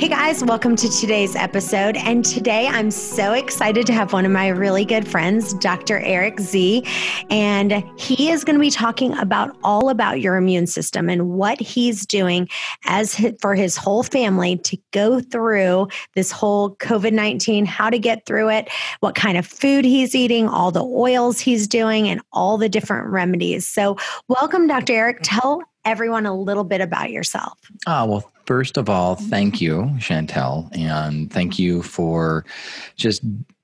Hey guys, welcome to today's episode. And today I'm so excited to have one of my really good friends, Dr. Eric Z. And he is going to be talking all about your immune system and what he's doing for his whole family to go through this whole COVID-19, how to get through it, what kind of food he's eating, all the oils he's doing, and all the different remedies. So welcome, Dr. Eric. Tell everyone a little bit about yourself. Well, first of all, thank you, Chantel, and thank you for just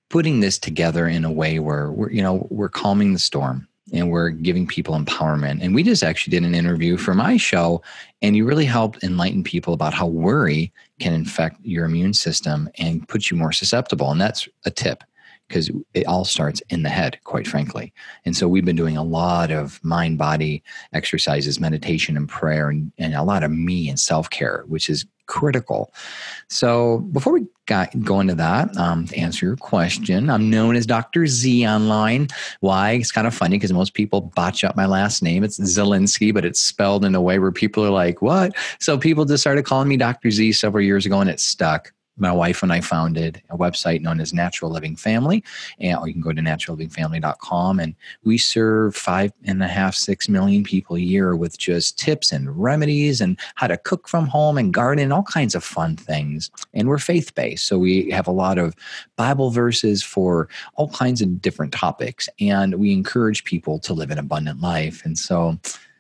putting this together in a way where we're calming the storm and we're giving people empowerment. And we just actually did an interview for my show, and you really helped enlighten people about how worry can infect your immune system and put you more susceptible. And that's a tip, because it all starts in the head, quite frankly. And so we've been doing a lot of mind-body exercises, meditation and prayer, and a lot of me and self-care, which is critical. So before we go into that, to answer your question, I'm known as Dr. Z online. Why? It's kind of funny because most people botch up my last name. It's Zielinski, but it's spelled in a way where people are like, what? So people just started calling me Dr. Z several years ago, and it stuck. My wife and I founded a website known as Natural Living Family, or you can go to naturallivingfamily.com, and we serve 6 million people a year with just tips and remedies and how to cook from home and garden and all kinds of fun things. And we're faith-based, so we have a lot of Bible verses for all kinds of different topics, and we encourage people to live an abundant life. And so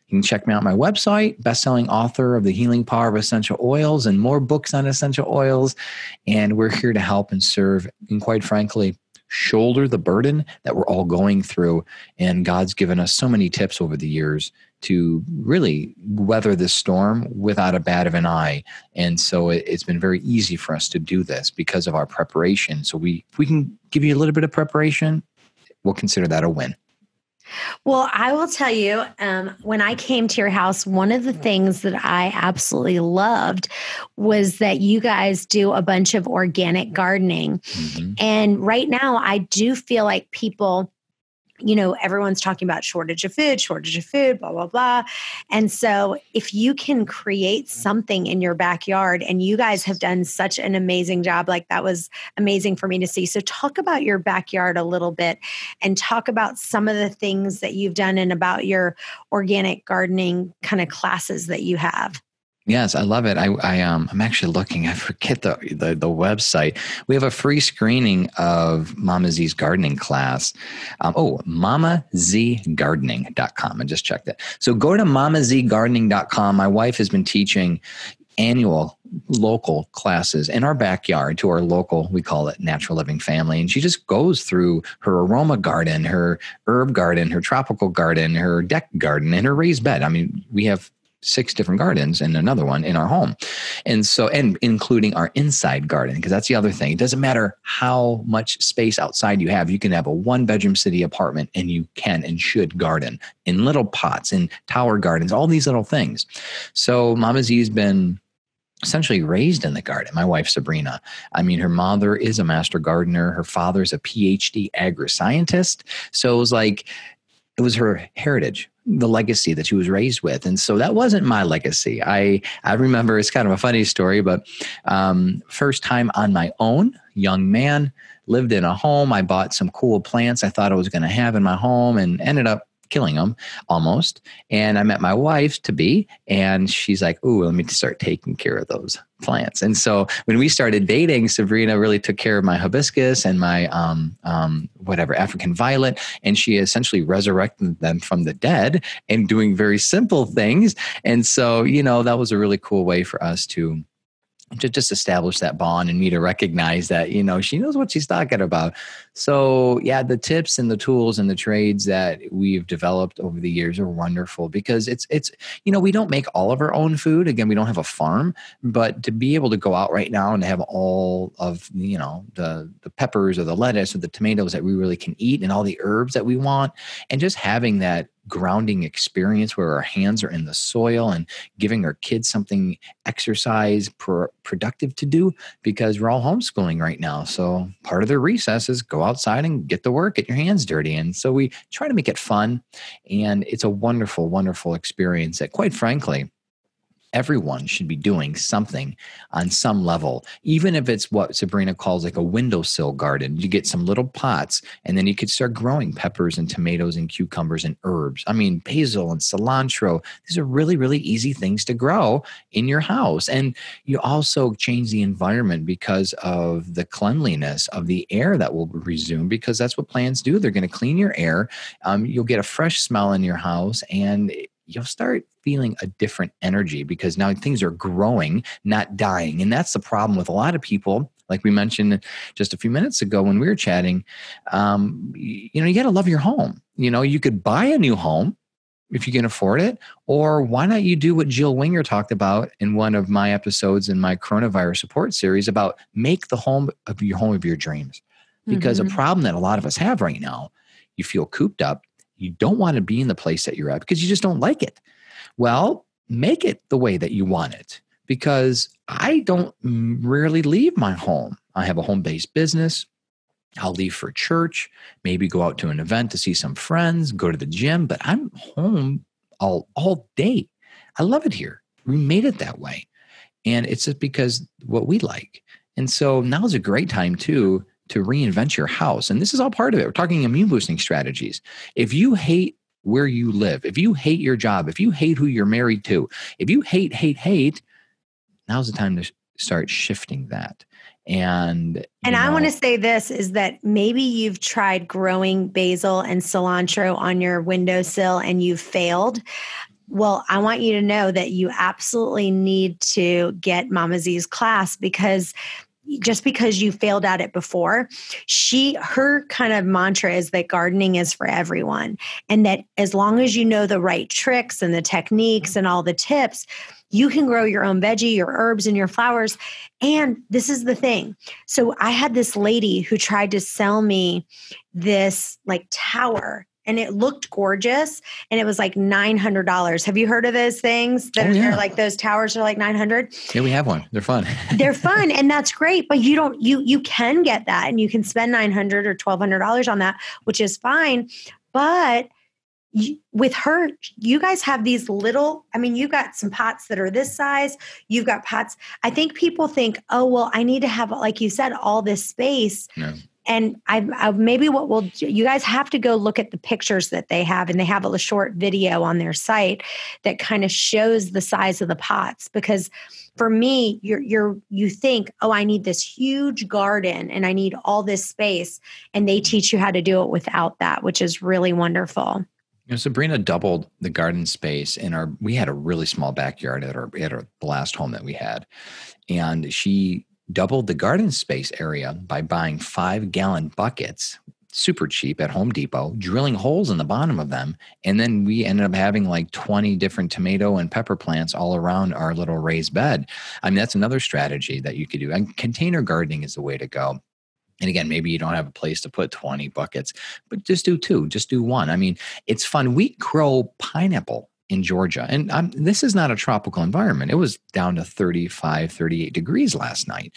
you can check me out on my website, best-selling author of The Healing Power of Essential Oils and more books on essential oils. And we're here to help and serve and, quite frankly, shoulder the burden that we're all going through. And God's given us so many tips over the years to really weather this storm without a bat of an eye. And so it's been very easy for us to do this because of our preparation. So if we can give you a little bit of preparation, we'll consider that a win. Well, I will tell you, when I came to your house, one of the things that I absolutely loved was that you guys do a bunch of organic gardening. Mm-hmm. And right now I do feel like people, everyone's talking about shortage of food, blah, blah, blah. And so if you can create something in your backyard, and you guys have done such an amazing job, like that was amazing for me to see. So talk about your backyard a little bit and talk about some of the things that you've done and about your organic gardening kind of classes that you have. Yes, I love it. I'm actually looking. I forget the website. We have a free screening of Mama Z's gardening class. MamaZGardening.com. I just checked it. So go to MamaZGardening.com. My wife has been teaching annual local classes in our backyard to our local, we call it Natural Living Family. And she just goes through her aroma garden, her herb garden, her tropical garden, her deck garden, and her raised bed. I mean, we have 6 different gardens and another one in our home. And including our inside garden, because that's the other thing. It doesn't matter how much space outside you have. You can have a 1-bedroom city apartment, and you can and should garden in little pots, in tower gardens, all these little things. So Mama Z has been essentially raised in the garden. My wife, Sabrina, I mean, her mother is a master gardener. Her father's a PhD agri-scientist. So it was like, it was her heritage, the legacy that she was raised with. And so that wasn't my legacy. I remember, it's kind of a funny story, but first time on my own, young man, lived in a home. I bought some cool plants I thought I was going to have in my home and ended up killing them almost. And I met my wife to be, and she's like, ooh, let me start taking care of those plants. And so when we started dating, Sabrina really took care of my hibiscus and my African violet. And she essentially resurrected them from the dead and doing very simple things. And so, that was a really cool way for us to just establish that bond and me to recognize that, she knows what she's talking about. So yeah, the tips and the tools and the trades that we've developed over the years are wonderful, because it's we don't make all of our own food. Again, we don't have a farm, but to be able to go out right now and have all of, the peppers or the lettuce or the tomatoes that we really can eat and all the herbs that we want, and just having that grounding experience where our hands are in the soil and giving our kids something exercise productive to do, because we're all homeschooling right now. So part of their recess is go outside and get to work, get your hands dirty. And so we try to make it fun. And it's a wonderful, wonderful experience that, quite frankly, everyone should be doing something on some level, even if it's what Sabrina calls like a windowsill garden. You get some little pots and then you could start growing peppers and tomatoes and cucumbers and herbs. I mean, basil and cilantro. These are really, really easy things to grow in your house. And you also change the environment because of the cleanliness of the air that will resume, because that's what plants do. They're going to clean your air. You'll get a fresh smell in your house and you'll start feeling a different energy because now things are growing, not dying. And that's the problem with a lot of people. Like we mentioned just a few minutes ago when we were chatting, you got to love your home. You know, you could buy a new home if you can afford it, or why not you do what Jill Winger talked about in one of my episodes in my coronavirus support series about make the home of your dreams. Because a problem that a lot of us have right now, you feel cooped up. You don't want to be in the place that you're at because you just don't like it. Well, make it the way that you want it, because I don't rarely leave my home. I have a home-based business. I'll leave for church, maybe go out to an event to see some friends, go to the gym, but I'm home all day. I love it here. We made it that way. And it's just because what we like. And so now's a great time too to reinvent your house. And this is all part of it. We're talking immune boosting strategies. If you hate where you live, if you hate your job, if you hate who you're married to, if you hate, now's the time to start shifting that. And I want to say this is that maybe you've tried growing basil and cilantro on your windowsill and you've failed. Well, I want you to know that you absolutely need to get Mama Z's class, because just because you failed at it before, her kind of mantra is that gardening is for everyone. And that as long as you know the right tricks and the techniques and all the tips, you can grow your own veggie, your herbs, and your flowers. And this is the thing. So I had this lady who tried to sell me this like tower, and it looked gorgeous, and it was like $900. Have you heard of those things? They're like those towers are like $900. Yeah, we have one. They're fun. They're fun, and that's great. But you can get that, and you can spend $900 or $1,200 on that, which is fine. But with her, you guys have these little, I mean, you've got some pots that are this size. You've got pots. I think people think, oh, well, I need to have, like you said, all this space. No. And maybe what we'll do, you guys have to go look at the pictures that they have, and they have a short video on their site that kind of shows the size of the pots. Because for me, you think, oh, I need this huge garden and I need all this space, and they teach you how to do it without that, which is really wonderful. You know, Sabrina doubled the garden space in we had a really small backyard at our last home that we had, and she doubled the garden space area by buying 5-gallon buckets, super cheap at Home Depot, drilling holes in the bottom of them. And then we ended up having like 20 different tomato and pepper plants all around our little raised bed. I mean, that's another strategy that you could do. And container gardening is the way to go. And again, maybe you don't have a place to put 20 buckets, but just do 2, just do 1. I mean, it's fun. We grow pineapple in Georgia. And this is not a tropical environment. It was down to 35, 38 degrees last night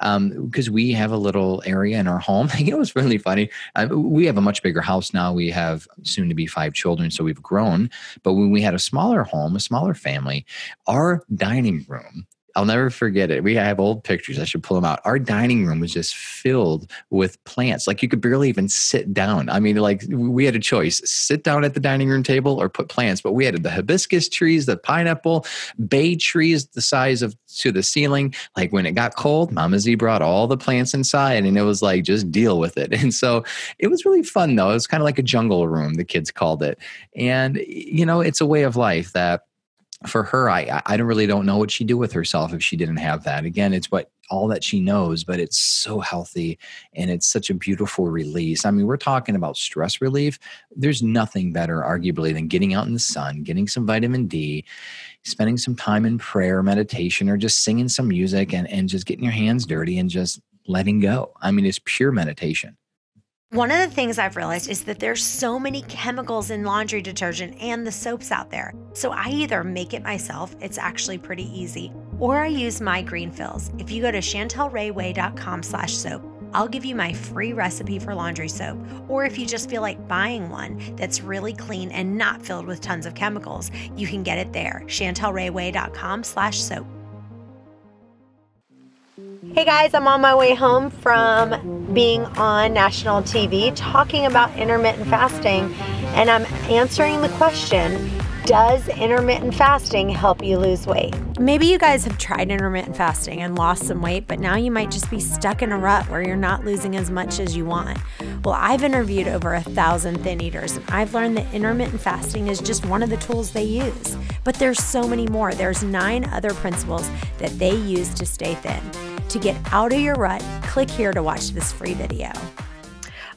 because we have a little area in our home. It was really funny. We have a much bigger house now. We have soon to be 5 children, so we've grown. But when we had a smaller home, a smaller family, our dining room, I'll never forget it. We have old pictures. I should pull them out. Our dining room was just filled with plants. Like you could barely even sit down. I mean, like we had a choice, sit down at the dining room table or put plants, but we had the hibiscus trees, the pineapple, bay trees, the size of to the ceiling. Like when it got cold, Mama Z brought all the plants inside and it was like, just deal with it. And so it was really fun though. It was kind of like a jungle room, the kids called it. And you know, it's a way of life that for her, I really don't know what she'd do with herself if she didn't have that. Again, it's all that she knows, but it's so healthy and it's such a beautiful release. I mean, we're talking about stress relief. There's nothing better, arguably, than getting out in the sun, getting some vitamin D, spending some time in prayer, meditation, or just singing some music and just getting your hands dirty and just letting go. I mean, it's pure meditation. One of the things I've realized is that there's so many chemicals in laundry detergent and the soaps out there. So I either make it myself, it's actually pretty easy, or I use My Green Fills. If you go to ChantelRayWay.com/soap, I'll give you my free recipe for laundry soap, or if you just feel like buying one that's really clean and not filled with tons of chemicals, you can get it there, ChantelRayWay.com/soap. Hey guys, I'm on my way home from being on national TV talking about intermittent fasting, and I'm answering the question, does intermittent fasting help you lose weight? Maybe you guys have tried intermittent fasting and lost some weight, but now you might just be stuck in a rut where you're not losing as much as you want. Well, I've interviewed over 1,000 thin eaters, and I've learned that intermittent fasting is just one of the tools they use. But there's so many more. There's 9 other principles that they use to stay thin. To get out of your rut, click here to watch this free video.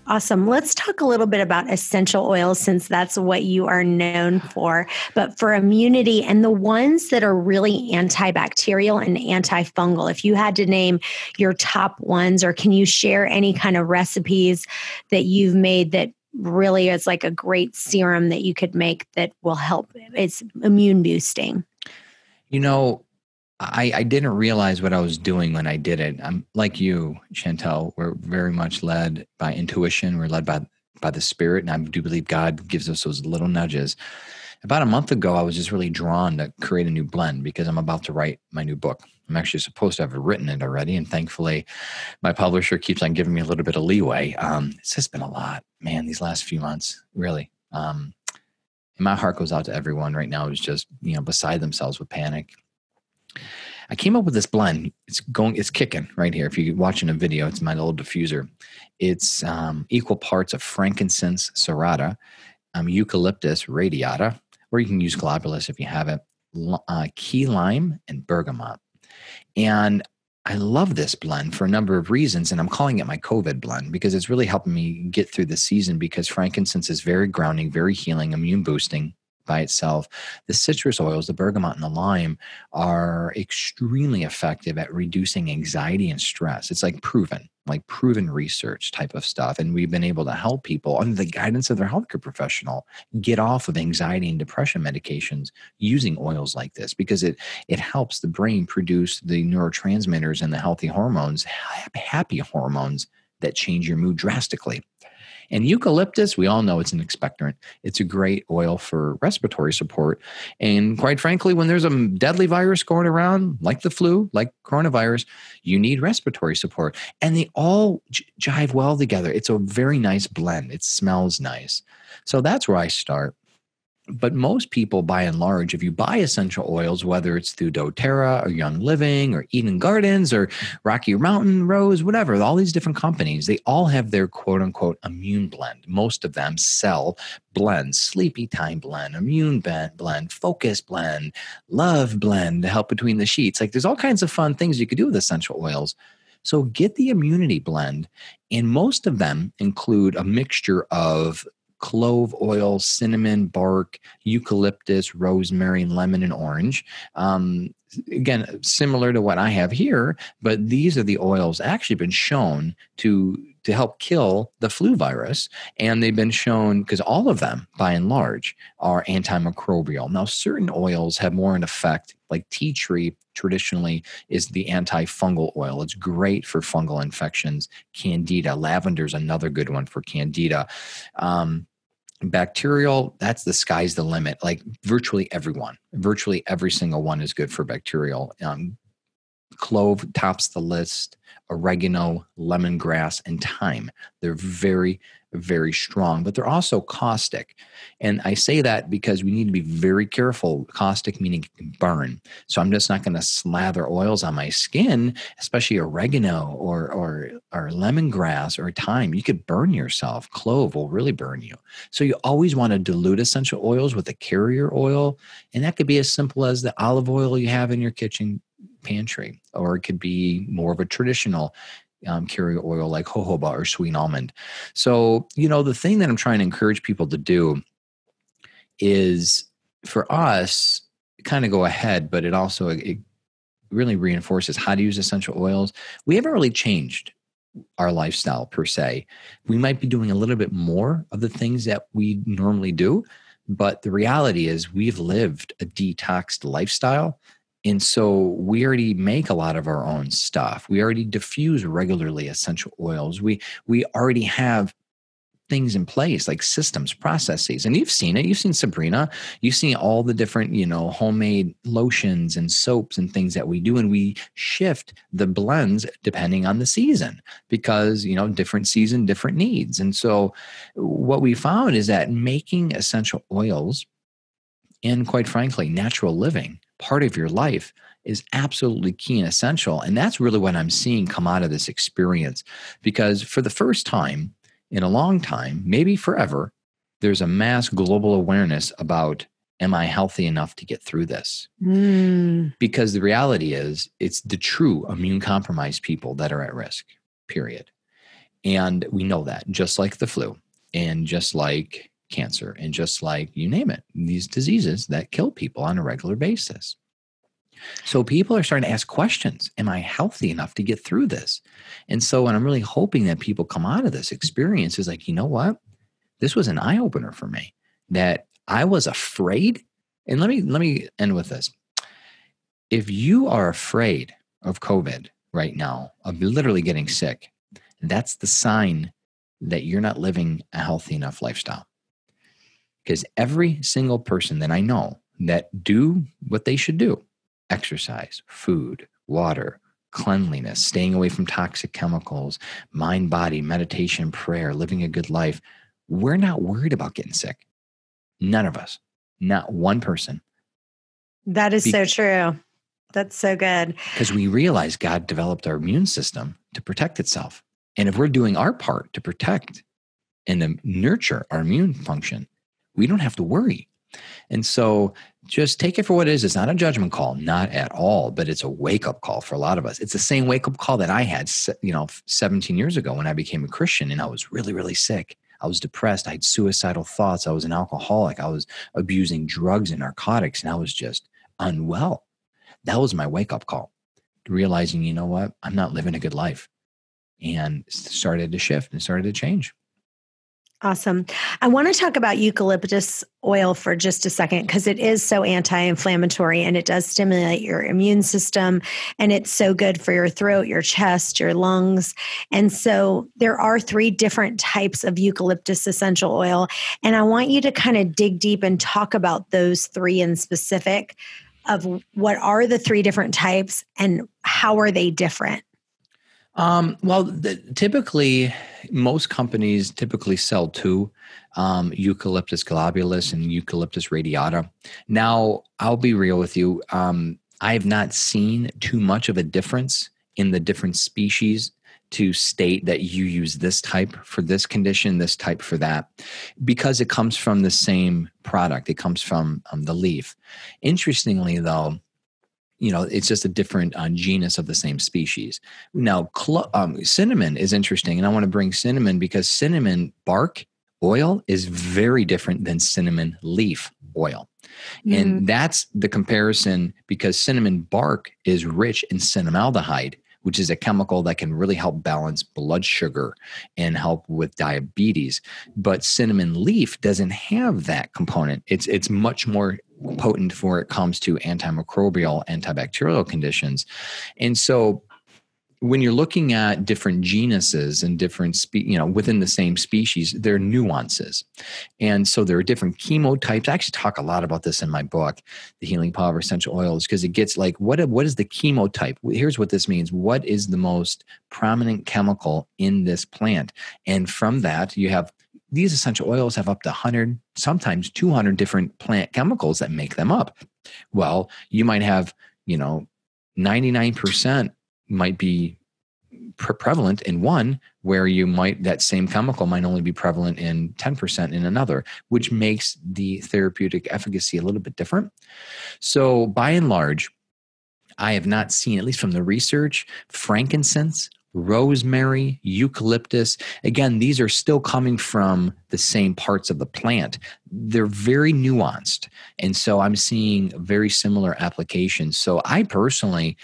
Awesome. Let's talk a little bit about essential oils, since that's what you are known for, but for immunity and the ones that are really antibacterial and antifungal. If you had to name your top ones, or can you share any kind of recipes that you've made that really is like a great serum that you could make that will help? It's immune boosting. You know, I didn't realize what I was doing when I did it. I'm like you, Chantel, we're very much led by intuition. We're led by the spirit. And I do believe God gives us those little nudges. About a month ago, I was just really drawn to create a new blend because I'm about to write my new book. I'm actually supposed to have written it already. And thankfully, my publisher keeps on giving me a little bit of leeway. It's just been a lot, man, these last few months, really. And my heart goes out to everyone right now who's just, you know, beside themselves with panic. I came up with this blend. It's kicking right here. If you're watching a video, it's my little diffuser. It's equal parts of frankincense serrata, eucalyptus radiata, or you can use globulus if you have it, key lime, and bergamot. And I love this blend for a number of reasons, and I'm calling it my COVID blend because it's really helping me get through the season, because frankincense is very grounding, very healing, immune boosting by itself. The citrus oils, the bergamot and the lime, are extremely effective at reducing anxiety and stress. It's like proven research type of stuff. And we've been able to help people under the guidance of their healthcare professional get off of anxiety and depression medications using oils like this, because it helps the brain produce the neurotransmitters and the healthy hormones, happy hormones that change your mood drastically. And eucalyptus, we all know it's an expectorant. It's a great oil for respiratory support. And quite frankly, when there's a deadly virus going around, like the flu, like coronavirus, you need respiratory support. And they all jive well together. It's a very nice blend. It smells nice. So that's where I start. But most people, by and large, if you buy essential oils, whether it's through doTERRA or Young Living or Eden Gardens or Rocky Mountain Rose, whatever, all these different companies, they all have their quote-unquote immune blend. Most of them sell blends, sleepy time blend, immune blend, focus blend, love blend, to help between the sheets. Like, there's all kinds of fun things you could do with essential oils. So get the immunity blend, and most of them include a mixture of clove oil, cinnamon bark, eucalyptus, rosemary, lemon, and orange. Again, similar to what I have here, but these are the oils actually been shown to help kill the flu virus. And they've been shown, because all of them, by and large, are antimicrobial. Now, certain oils have more in effect, like tea tree traditionally is the antifungal oil. It's great for fungal infections, candida. Lavender's another good one for candida. Bacterial, that's the sky's the limit. Like virtually every single one is good for bacterial. Clove tops the list, oregano, lemongrass, and thyme. They're very, very strong, but they're also caustic. And I say that because we need to be very careful. Caustic meaning it can burn. So I'm just not going to slather oils on my skin, especially oregano or lemongrass or thyme. You could burn yourself. Clove will really burn you. So you always want to dilute essential oils with a carrier oil. And that could be as simple as the olive oil you have in your kitchen pantry, or it could be more of a traditional carrier oil like jojoba or sweet almond. So, you know, the thing that I'm trying to encourage people to do is, for us, kind of go ahead, but it also it really reinforces how to use essential oils. We haven't really changed our lifestyle per se. We might be doing a little bit more of the things that we normally do, but the reality is we've lived a detoxed lifestyle. And so we already make a lot of our own stuff. We already diffuse regularly essential oils. We already have things in place, like systems, processes. And you've seen it. You've seen Sabrina. You've seen all the different, homemade lotions and soaps and things that we do. And we shift the blends depending on the season because, different season, different needs. And so what we found is that making essential oils and, quite frankly, natural living part of your life is absolutely key and essential. And that's really what I'm seeing come out of this experience, because for the first time, in a long time, maybe forever, there's a mass global awareness about, am I healthy enough to get through this? Because the reality is, it's the true immune compromised people that are at risk, period. And we know that, just like the flu and just like cancer and just like, you name it, these diseases that kill people on a regular basis. So people are starting to ask questions. Am I healthy enough to get through this? And so, and I'm really hoping that people come out of this experience is like, you know what? This was an eye opener for me that I was afraid. And let me end with this. If you are afraid of COVID right now, of literally getting sick, that's the sign that you're not living a healthy enough lifestyle. Because every single person that I know that do what they should do, exercise, food, water, cleanliness, staying away from toxic chemicals, mind, body, meditation, prayer, living a good life. We're not worried about getting sick. None of us, not one person. That is so true. That's so good. Because we realize God developed our immune system to protect itself. And if we're doing our part to protect and to nurture our immune function, we don't have to worry. And so just take it for what it is. It's not a judgment call, not at all, but it's a wake-up call for a lot of us. It's the same wake-up call that I had, 17 years ago when I became a Christian and I was really, really sick. I was depressed. I had suicidal thoughts. I was an alcoholic. I was abusing drugs and narcotics, and I was just unwell. That was my wake-up call, realizing, you know what? I'm not living a good life, and started to shift and started to change. Awesome. I want to talk about eucalyptus oil for just a second because it is so anti-inflammatory and it does stimulate your immune system and it's so good for your throat, your chest, your lungs. And so there are 3 different types of eucalyptus essential oil. And I want you to kind of dig deep and talk about those 3 in specific of what are the 3 different types and how are they different? Typically, most companies sell 2, eucalyptus globulus and eucalyptus radiata. Now, I'll be real with you. I have not seen too much of a difference in the different species to state that you use this type for this condition, this type for that, because it comes from the same product. It comes from the leaf. Interestingly, though, it's just a different genus of the same species. Now, cinnamon is interesting, and I want to bring cinnamon because cinnamon bark oil is very different than cinnamon leaf oil. And that's the comparison because cinnamon bark is rich in cinnamaldehyde, which is a chemical that can really help balance blood sugar and help with diabetes. But cinnamon leaf doesn't have that component. It's much more potent for it comes to antimicrobial, antibacterial conditions. And so when you're looking at different genuses and different, within the same species, there are nuances. And so there are different chemotypes. I actually talk a lot about this in my book, The Healing Power of Essential Oils, because it gets like, what is the chemotype? Here's what this means. What is the most prominent chemical in this plant? And from that, you have these essential oils have up to 100, sometimes 200 different plant chemicals that make them up. Well, you might have, 99% might be prevalent in one, where that same chemical might only be prevalent in 10% in another, which makes the therapeutic efficacy a little bit different. So by and large, I have not seen, at least from the research, frankincense, rosemary, eucalyptus. Again, these are still coming from the same parts of the plant. They're very nuanced. And so I'm seeing very similar applications. So I personally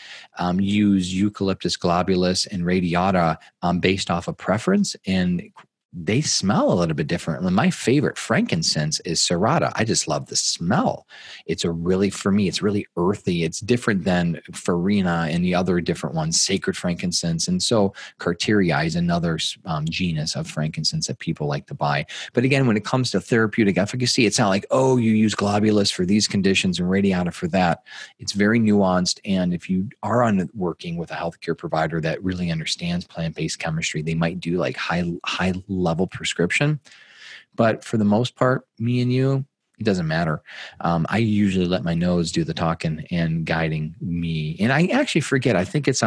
use eucalyptus globulus and radiata based off of preference and they smell a little bit different. My favorite frankincense is serrata. I just love the smell. It's a really, for me, it's really earthy. It's different than farina and the other different ones, sacred frankincense. And so carteriae is another genus of frankincense that people like to buy. But again, when it comes to therapeutic efficacy, it's not like, oh, you use globulus for these conditions and radiata for that. It's very nuanced. And if you are working with a healthcare provider that really understands plant-based chemistry, they might do like high level prescription. But for the most part, me and you, it doesn't matter. I usually let my nose do the talking and guiding me. And I actually forget. I think it's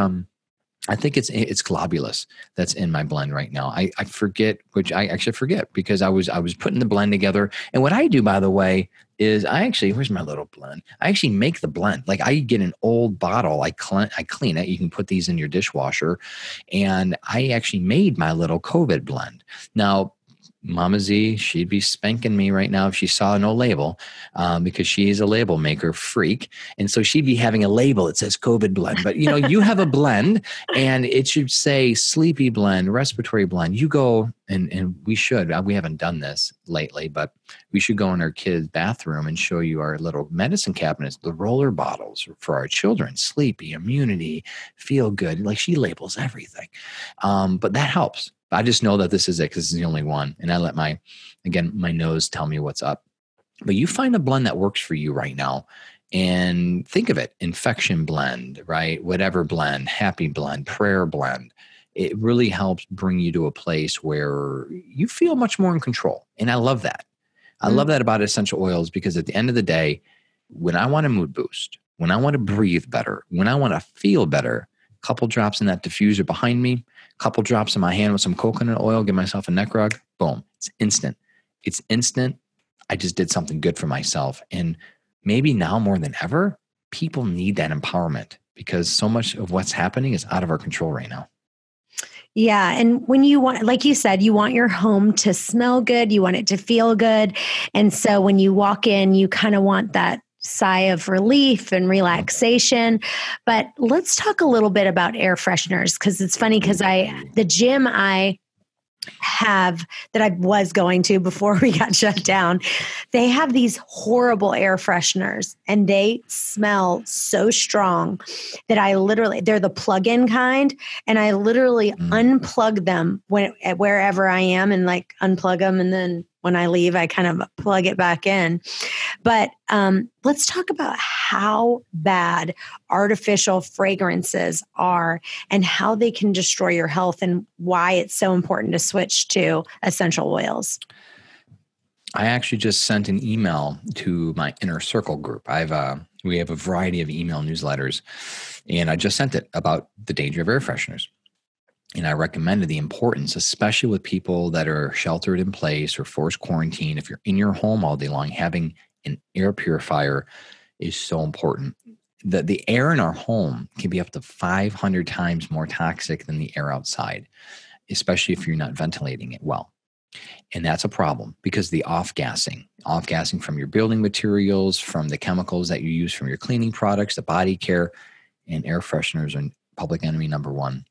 globulus that's in my blend right now. I forget because I was putting the blend together. And what I do, by the way, is where's my little blend? I actually make the blend. Like I get an old bottle, I clean it. You can put these in your dishwasher. And I actually made my little COVID blend. Now, Mama Z, she'd be spanking me right now if she saw no label because she is a label maker freak. And so she'd be having a label that says COVID blend. But, you know, you have a blend and it should say sleepy blend, respiratory blend. You go and we haven't done this lately, but we should go in our kids' bathroom and show you our little medicine cabinets, the roller bottles for our children, sleepy, immunity, feel good. Like she labels everything. But that helps. I just know that this is it because it's the only one. And I let my nose tell me what's up. But you find a blend that works for you right now. And think of it, infection blend, right? Whatever blend, happy blend, prayer blend. It really helps bring you to a place where you feel much more in control. And I love that. I love that about essential oils because at the end of the day, when I want a mood boost, when I want to breathe better, when I want to feel better, a couple drops in that diffuser behind me, couple drops in my hand with some coconut oil, give myself a neck rub, boom. It's instant. I just did something good for myself. And maybe now more than ever, people need that empowerment because so much of what's happening is out of our control right now. Yeah. And when you want, like you said, you want your home to smell good, you want it to feel good. And so when you walk in, you kind of want that sigh of relief and relaxation. But let's talk a little bit about air fresheners because it's funny because the gym I have that I was going to before we got shut down, they have these horrible air fresheners and they smell so strong that they're the plug-in kind and I literally unplug them wherever I am and like unplug them and then when I leave, I kind of plug it back in. But let's talk about how bad artificial fragrances are and how they can destroy your health and why it's so important to switch to essential oils. I actually just sent an email to my inner circle group. We have a variety of email newsletters, and I just sent it about the danger of air fresheners. And I recommended the importance, especially with people that are sheltered in place or forced quarantine. If you're in your home all day long, having an air purifier is so important. The air in our home can be up to 500 times more toxic than the air outside, especially if you're not ventilating it well. And that's a problem because the off-gassing from your building materials, from the chemicals that you use from your cleaning products, the body care, and air fresheners are public enemy number one.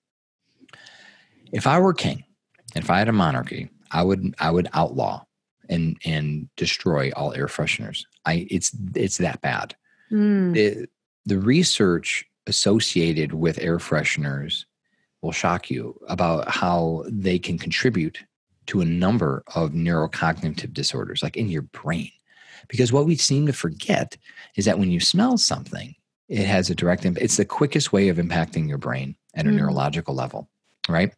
If I were king, if I had a monarchy, I would outlaw and destroy all air fresheners. It's that bad. The research associated with air fresheners will shock you about how they can contribute to a number of neurocognitive disorders, like in your brain. Because what we seem to forget is that when you smell something, it has a direct impact. It's the quickest way of impacting your brain at a neurological level. Right?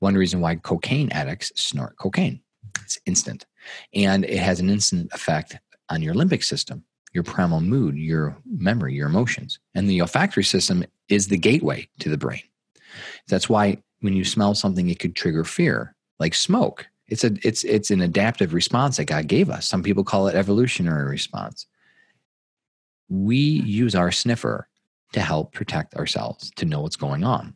One reason why cocaine addicts snort cocaine. It's instant. And it has an instant effect on your limbic system, your primal mood, your memory, your emotions. And the olfactory system is the gateway to the brain. That's why when you smell something, it could trigger fear, like smoke. It's an adaptive response that God gave us. Some people call it evolutionary response. We use our sniffer to help protect ourselves, to know what's going on.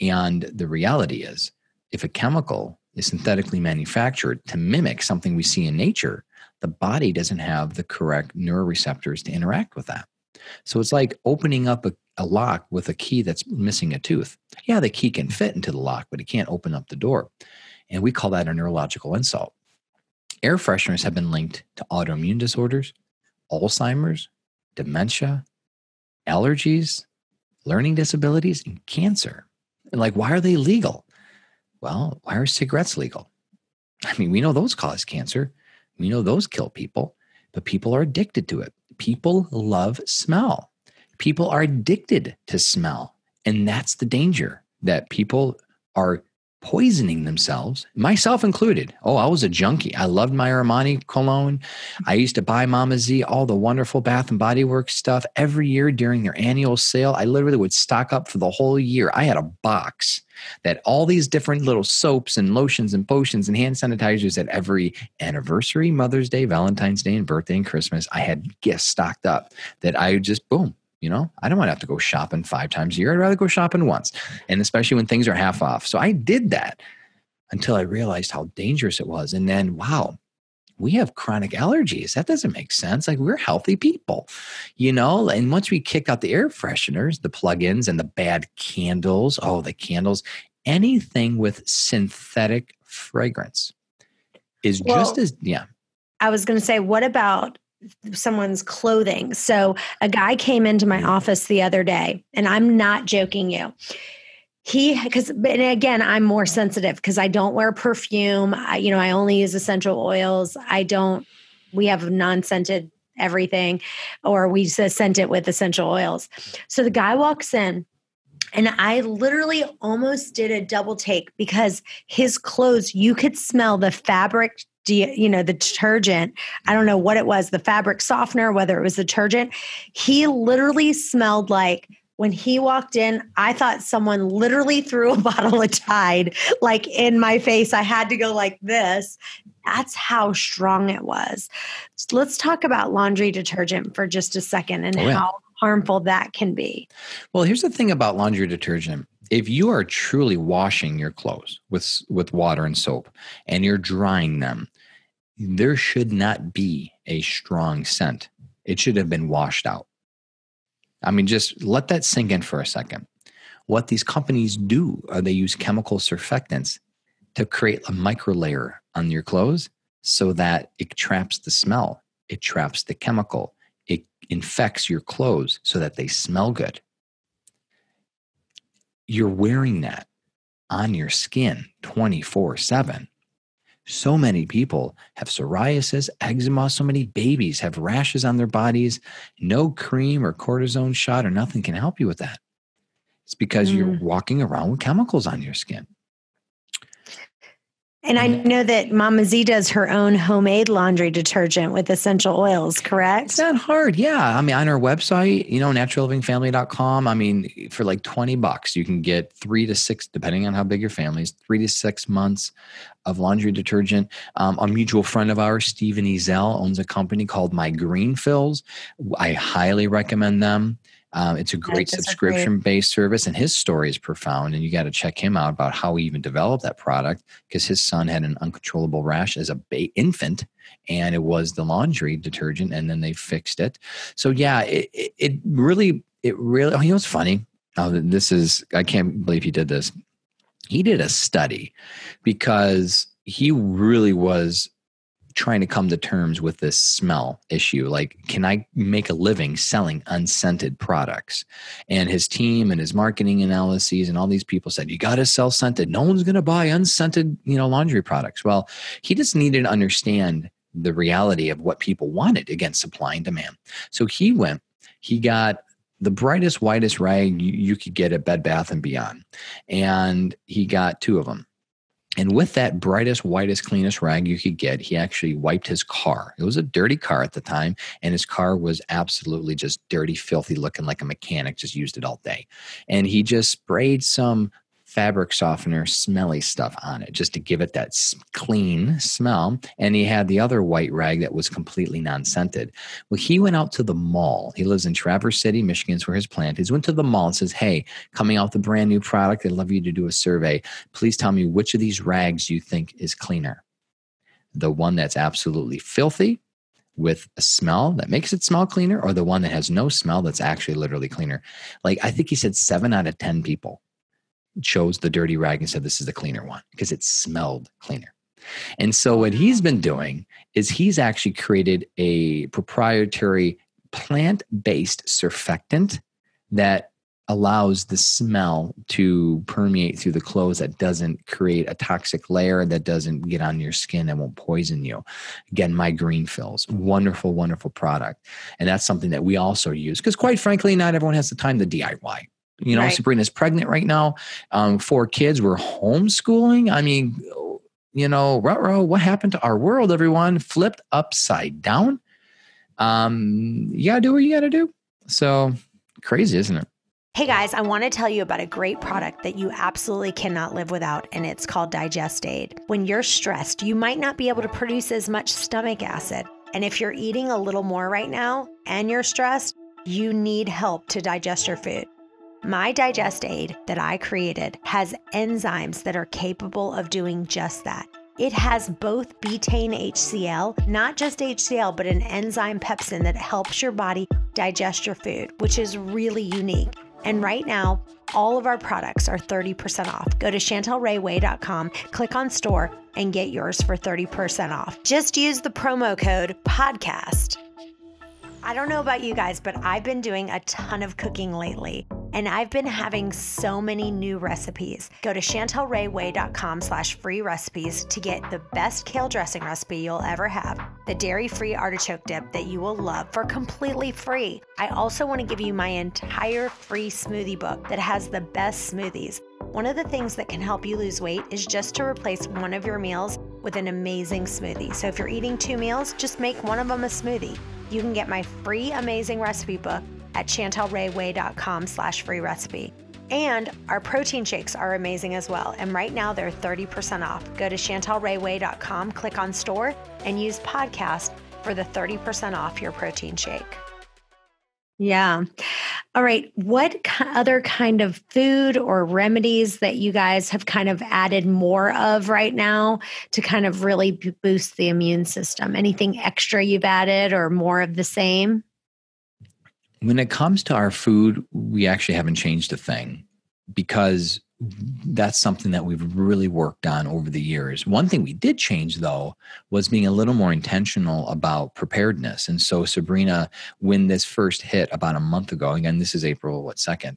And the reality is, if a chemical is synthetically manufactured to mimic something we see in nature, the body doesn't have the correct neuroreceptors to interact with that. So it's like opening up a lock with a key that's missing a tooth. Yeah, the key can fit into the lock, but it can't open up the door. and we call that a neurological insult. Air fresheners have been linked to autoimmune disorders, Alzheimer's, dementia, allergies, learning disabilities, and cancer. And like, why are they legal? Well, why are cigarettes legal? I mean, we know those cause cancer. We know those kill people, but people are addicted to it. People love smell. People are addicted to smell. And that's the danger, that people are poisoning themselves, myself included. Oh, I was a junkie. I loved my Armani cologne. I used to buy Mama Z, all the wonderful Bath and Body Works stuff every year during their annual sale. I literally would stock up for the whole year. I had a box that all these different little soaps and lotions and potions and hand sanitizers at every anniversary, Mother's Day, Valentine's Day, and birthday and Christmas. I had gifts stocked up that I would just, boom, you know, I don't want to have to go shopping 5 times a year. I'd rather go shopping once. And especially when things are half off. So I did that until I realized how dangerous it was. And then, wow, we have chronic allergies. That doesn't make sense. Like, we're healthy people, you know? And once we kick out the air fresheners, the plug-ins, and the bad candles, oh, the candles, anything with synthetic fragrance is just as, yeah. I was going to say, what about someone's clothing? So a guy came into my office the other day, and I'm not joking you. And again, I'm more sensitive because I don't wear perfume. I only use essential oils. We have non-scented everything, or we scent it with essential oils. So the guy walks in, and I literally almost did a double take because his clothes, you could smell the fabric, the detergent. I don't know what it was, the fabric softener, whether it was detergent. He literally smelled like, when he walked in, I thought someone literally threw a bottle of Tide, like, in my face. I had to go like this. That's how strong it was. So let's talk about laundry detergent for just a second and how harmful that can be. Well, here's the thing about laundry detergent. If you are truly washing your clothes with water and soap and you're drying them, there should not be a strong scent. It should have been washed out. I mean, just let that sink in for a second. What these companies do are they use chemical surfactants to create a microlayer on your clothes so that it traps the smell, it traps the chemical, it infects your clothes so that they smell good. You're wearing that on your skin 24/7. So many people have psoriasis, eczema, so many babies have rashes on their bodies. No cream or cortisone shot or nothing can help you with that. It's because you're walking around with chemicals on your skin. And I know that Mama Z does her own homemade laundry detergent with essential oils, correct? It's not hard. Yeah. I mean, on our website, naturallivingfamily.com, I mean, for like $20, you can get 3 to 6, depending on how big your family is, 3 to 6 months of laundry detergent. A mutual friend of ours, Stephen Ezell, owns a company called My Green Fills. I highly recommend them. It's a great subscription-based service, and his story is profound, and you got to check him out about how he even developed that product, because his son had an uncontrollable rash as a infant, and it was the laundry detergent, and then they fixed it. So yeah, it really, oh, you know, it's funny. I can't believe he did this. He did a study because he really was trying to come to terms with this smell issue. Like, can I make a living selling unscented products? And his team and his marketing analyses and all these people said, you got to sell scented. No one's going to buy unscented, laundry products. Well, he just needed to understand the reality of what people wanted against supply and demand. So he got the brightest, whitest rag you could get at Bed Bath & Beyond. And he got 2 of them. And with that brightest, whitest, cleanest rag you could get, he actually wiped his car. It was a dirty car at the time, and his car was absolutely just dirty, filthy, looking like a mechanic just used it all day. And he just sprayed some fabric softener, smelly stuff on it just to give it that clean smell. And he had the other white rag that was completely non-scented. Well, he went out to the mall. He lives in Traverse City, Michigan, is where his plant is. Went to the mall and says, hey, coming out with a brand new product, I'd love you to do a survey. Please tell me which of these rags you think is cleaner. The one that's absolutely filthy with a smell that makes it smell cleaner, or the one that has no smell that's actually literally cleaner. Like, I think he said 7 out of 10 people chose the dirty rag and said, this is the cleaner one, because it smelled cleaner. And so what he's been doing is he's actually created a proprietary plant-based surfactant that allows the smell to permeate through the clothes, that doesn't create a toxic layer, that doesn't get on your skin and won't poison you. Again, My Green Fills, wonderful, wonderful product. And that's something that we also use because quite frankly, not everyone has the time to DIY. You know, right. Sabrina's pregnant right now, 4 kids, we're homeschooling. I mean, you know, ruh-roh, what happened to our world, everyone? Flipped upside down. You gotta do what you gotta do. So crazy, isn't it? Hey guys, I want to tell you about a great product that you absolutely cannot live without, and it's called DigestAid. When you're stressed, you might not be able to produce as much stomach acid. And if you're eating a little more right now and you're stressed, you need help to digest your food. My DigestAid that I created has enzymes that are capable of doing just that. It has both betaine HCl, not just HCl, but an enzyme pepsin that helps your body digest your food, which is really unique. And right now, all of our products are 30% off. Go to ChantelRayWay.com, click on store, and get yours for 30% off. Just use the promo code PODCAST. I don't know about you guys, but I've been doing a ton of cooking lately, and I've been having so many new recipes. Go to ChantelRayWay.com/free recipes to get the best kale dressing recipe you'll ever have, the dairy-free artichoke dip that you will love for completely free. I also want to give you my entire free smoothie book that has the best smoothies. One of the things that can help you lose weight is just to replace one of your meals with an amazing smoothie. So if you're eating 2 meals, just make one of them a smoothie. You can get my free amazing recipe book at ChantelRayWay.com/free recipe. And our protein shakes are amazing as well. And right now they're 30% off. Go to ChantelRayWay.com, click on store, and use podcast for the 30% off your protein shake. Yeah. All right. What other kind of food or remedies that you guys have kind of added more of right now to kind of really boost the immune system? Anything extra you've added or more of the same? When it comes to our food, we actually haven't changed a thing because that's something that we've really worked on over the years. One thing we did change, though, was being a little more intentional about preparedness. And so, Sabrina, when this first hit about a month ago, again, this is April, what, 2nd,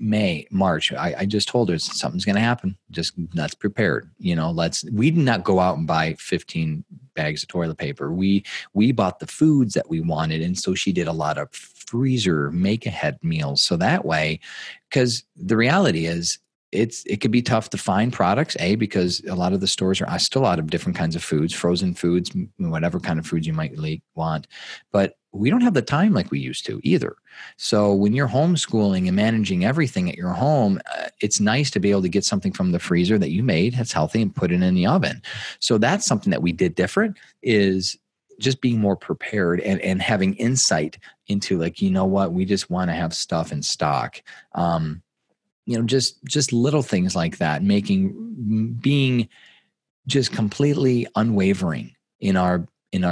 May, March, I just told her something's going to happen. Just let's prepare. You know, we did not go out and buy 15 bags of toilet paper. We bought the foods that we wanted. And so she did a lot of freezer make ahead meals. So that way, because the reality is it could be tough to find products, because a lot of the stores are still out of different kinds of foods, frozen foods, whatever kind of foods you might want, but we don't have the time like we used to either. So when you're homeschooling and managing everything at your home, it's nice to be able to get something from the freezer that you made that's healthy and put it in the oven. So that's something that we did different, is just being more prepared and having insight into, like, you know what, we just want to have stuff in stock. You know, just little things like that, being just completely unwavering in our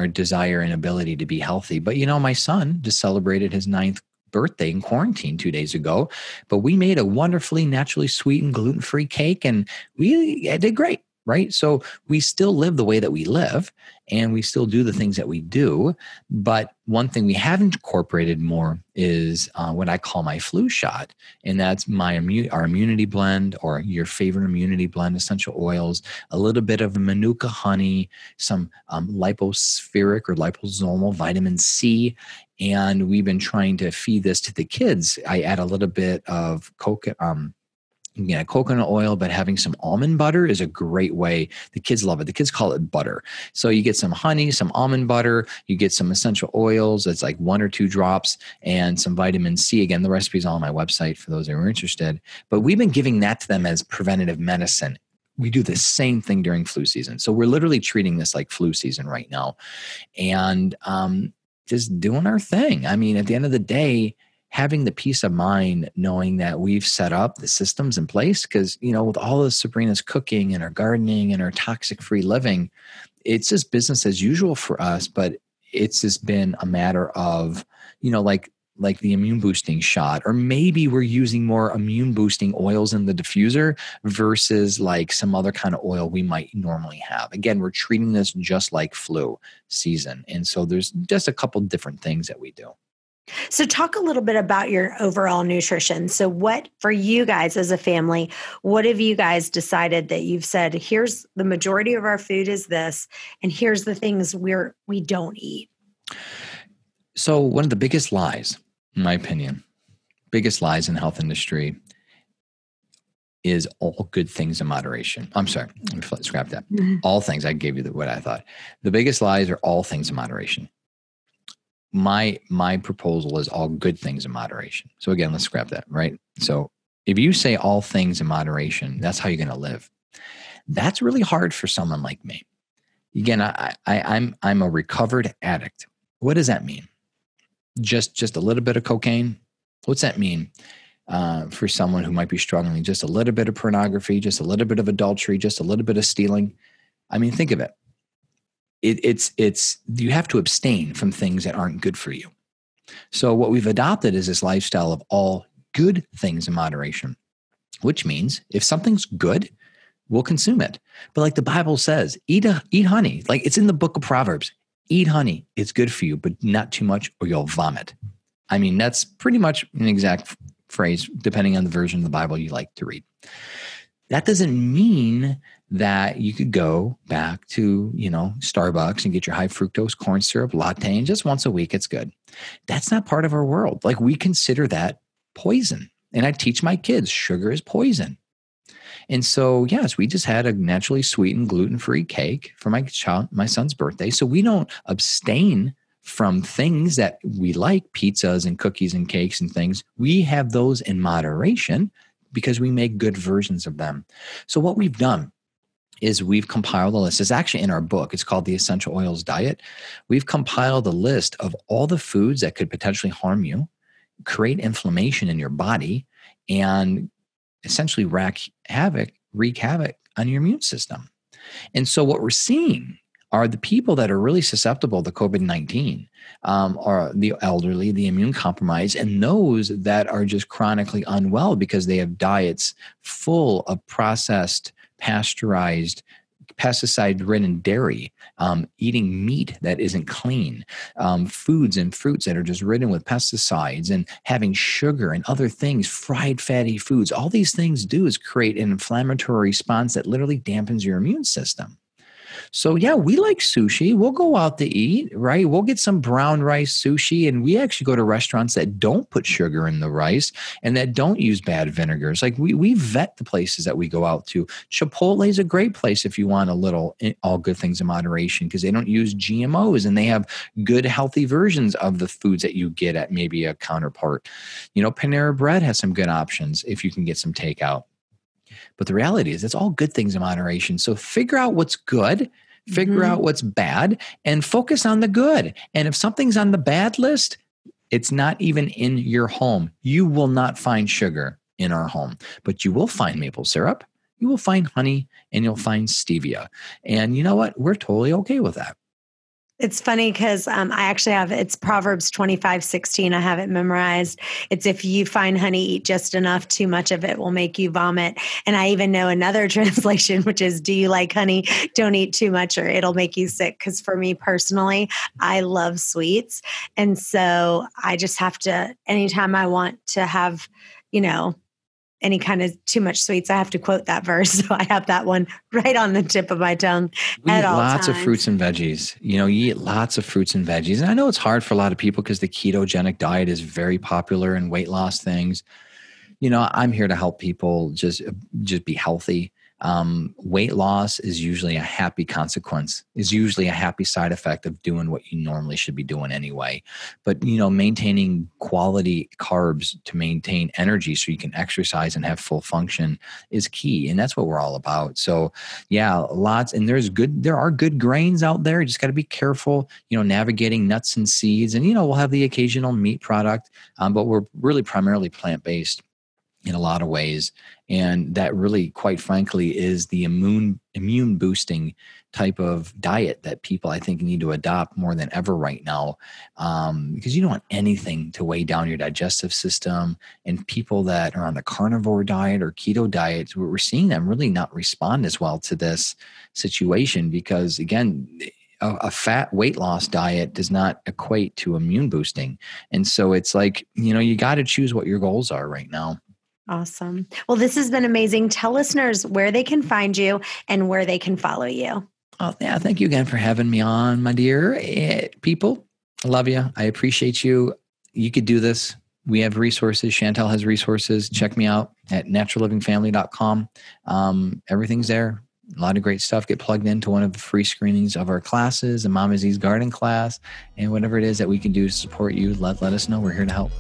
desire and ability to be healthy. But, you know, my son just celebrated his 9th birthday in quarantine 2 days ago, but we made a wonderfully naturally sweet and gluten-free cake, and we did great. Right? So we still live the way that we live, and we still do the things that we do. But one thing we haven't incorporated more is what I call my flu shot. And that's our immunity blend, or your favorite immunity blend, essential oils, a little bit of manuka honey, some lipospheric or liposomal vitamin C. And we've been trying to feed this to the kids. I add a little bit of coconut oil, but having some almond butter is a great way. The kids love it. The kids call it butter. So you get some honey, some almond butter, you get some essential oils. It's like 1 or 2 drops, and some vitamin C. Again, the recipe is all on my website for those that are interested. But we've been giving that to them as preventative medicine. We do the same thing during flu season. So we're literally treating this like flu season right now, and just doing our thing. I mean, at the end of the day, having the peace of mind, knowing that we've set up the systems in place, because, you know, with all of Sabrina's cooking and her gardening and her toxic-free living, it's just business as usual for us. But it's just been a matter of, you know, like like the immune boosting shot, or maybe we're using more immune boosting oils in the diffuser versus like some other kind of oil we might normally have. Again, we're treating this just like flu season. And so there's just a couple different things that we do. So talk a little bit about your overall nutrition. So what, for you guys as a family, what have you guys decided that you've said, here's the majority of our food is this, and here's the things we don't eat? So one of the biggest lies, in my opinion, biggest lies in the health industry is all good things in moderation. I'm sorry, scrap that. All things, I gave you what I thought. The biggest lies are all things in moderation. My proposal is all good things in moderation. So again, let's scrap that, right? So if you say all things in moderation, that's how you're going to live. That's really hard for someone like me. Again, I'm a recovered addict. What does that mean? Just a little bit of cocaine? What's that mean for someone who might be struggling? Just a little bit of pornography, just a little bit of adultery, just a little bit of stealing. I mean, think of it. It's you have to abstain from things that aren't good for you. So what we've adopted is this lifestyle of all good things in moderation, which means if something's good, we'll consume it. But like the Bible says, eat honey. Like it's in the book of Proverbs, eat honey. It's good for you, but not too much or you'll vomit. I mean, that's pretty much an exact phrase, depending on the version of the Bible you like to read. That doesn't mean that you could go back to, Starbucks and get your high fructose corn syrup latte and just once a week, it's good. That's not part of our world. Like we consider that poison. And I teach my kids, sugar is poison. And so, yes, we just had a naturally sweetened gluten-free cake for my son's birthday. So we don't abstain from things that we like, pizzas and cookies and cakes and things. We have those in moderation because we make good versions of them. So what we've done is we've compiled a list. It's actually in our book. It's called The Essential Oils Diet. We've compiled a list of all the foods that could potentially harm you, create inflammation in your body, and essentially wreak havoc on your immune system. And so what we're seeing are the people that are really susceptible to COVID-19 are the elderly, the immune compromised, and those that are just chronically unwell because they have diets full of processed, pasteurized, pesticide-ridden dairy, eating meat that isn't clean, foods and fruits that are just ridden with pesticides, and having sugar and other things, fried fatty foods. All these things do is create an inflammatory response that literally dampens your immune system. So yeah, we like sushi. We'll go out to eat, right? We'll get some brown rice sushi, and we actually go to restaurants that don't put sugar in the rice and that don't use bad vinegars. Like we vet the places that we go out to. Chipotle is a great place if you want a little all good things in moderation because they don't use GMOs and they have good healthy versions of the foods that you get at maybe a counterpart. Panera Bread has some good options if you can get some takeout. But the reality is it's all good things in moderation. So figure out what's good, figure out what's bad, and focus on the good. And if something's on the bad list, it's not even in your home. You will not find sugar in our home, but you will find maple syrup, you will find honey, and you'll find stevia. And you know what? We're totally okay with that. It's funny because I actually have, it's Proverbs 25:16. I have it memorized. It's if you find honey, eat just enough. Too much of it will make you vomit. And I even know another translation, which is, do you like honey? Don't eat too much or it'll make you sick. Because for me personally, I love sweets. And so I just have to, anytime I want to have, any kind of too much sweets, I have to quote that verse. So I have that one right on the tip of my tongue at all times. Lots of fruits and veggies. You eat lots of fruits and veggies. And I know it's hard for a lot of people because the ketogenic diet is very popular in weight loss things. I'm here to help people just be healthy. Weight loss is usually a happy consequence, is usually a happy side effect of doing what you normally should be doing anyway. But, maintaining quality carbs to maintain energy so you can exercise and have full function is key. And that's what we're all about. So yeah, lots. And there are good grains out there. You just got to be careful, navigating nuts and seeds, and, we'll have the occasional meat product, but we're really primarily plant-based. in a lot of ways. And that really, quite frankly, is the immune boosting type of diet that people, I think, need to adopt more than ever right now. Because you don't want anything to weigh down your digestive system. And people that are on the carnivore diet or keto diet, we're seeing them really not respond as well to this situation because, again, a fat weight loss diet does not equate to immune boosting. And so it's like, you got to choose what your goals are right now. Awesome. Well, this has been amazing. Tell listeners where they can find you and where they can follow you. Oh, yeah. Thank you again for having me on, my dear people. I love you. I appreciate you. You could do this. We have resources. Chantel has resources. Check me out at naturallivingfamily.com. Everything's there. A lot of great stuff. Get plugged into one of the free screenings of our classes, the Mama Z's Garden class, and whatever it is that we can do to support you, let us know. We're here to help.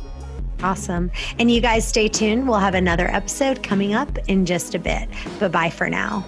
Awesome. And you guys stay tuned. We'll have another episode coming up in just a bit. Bye-bye for now.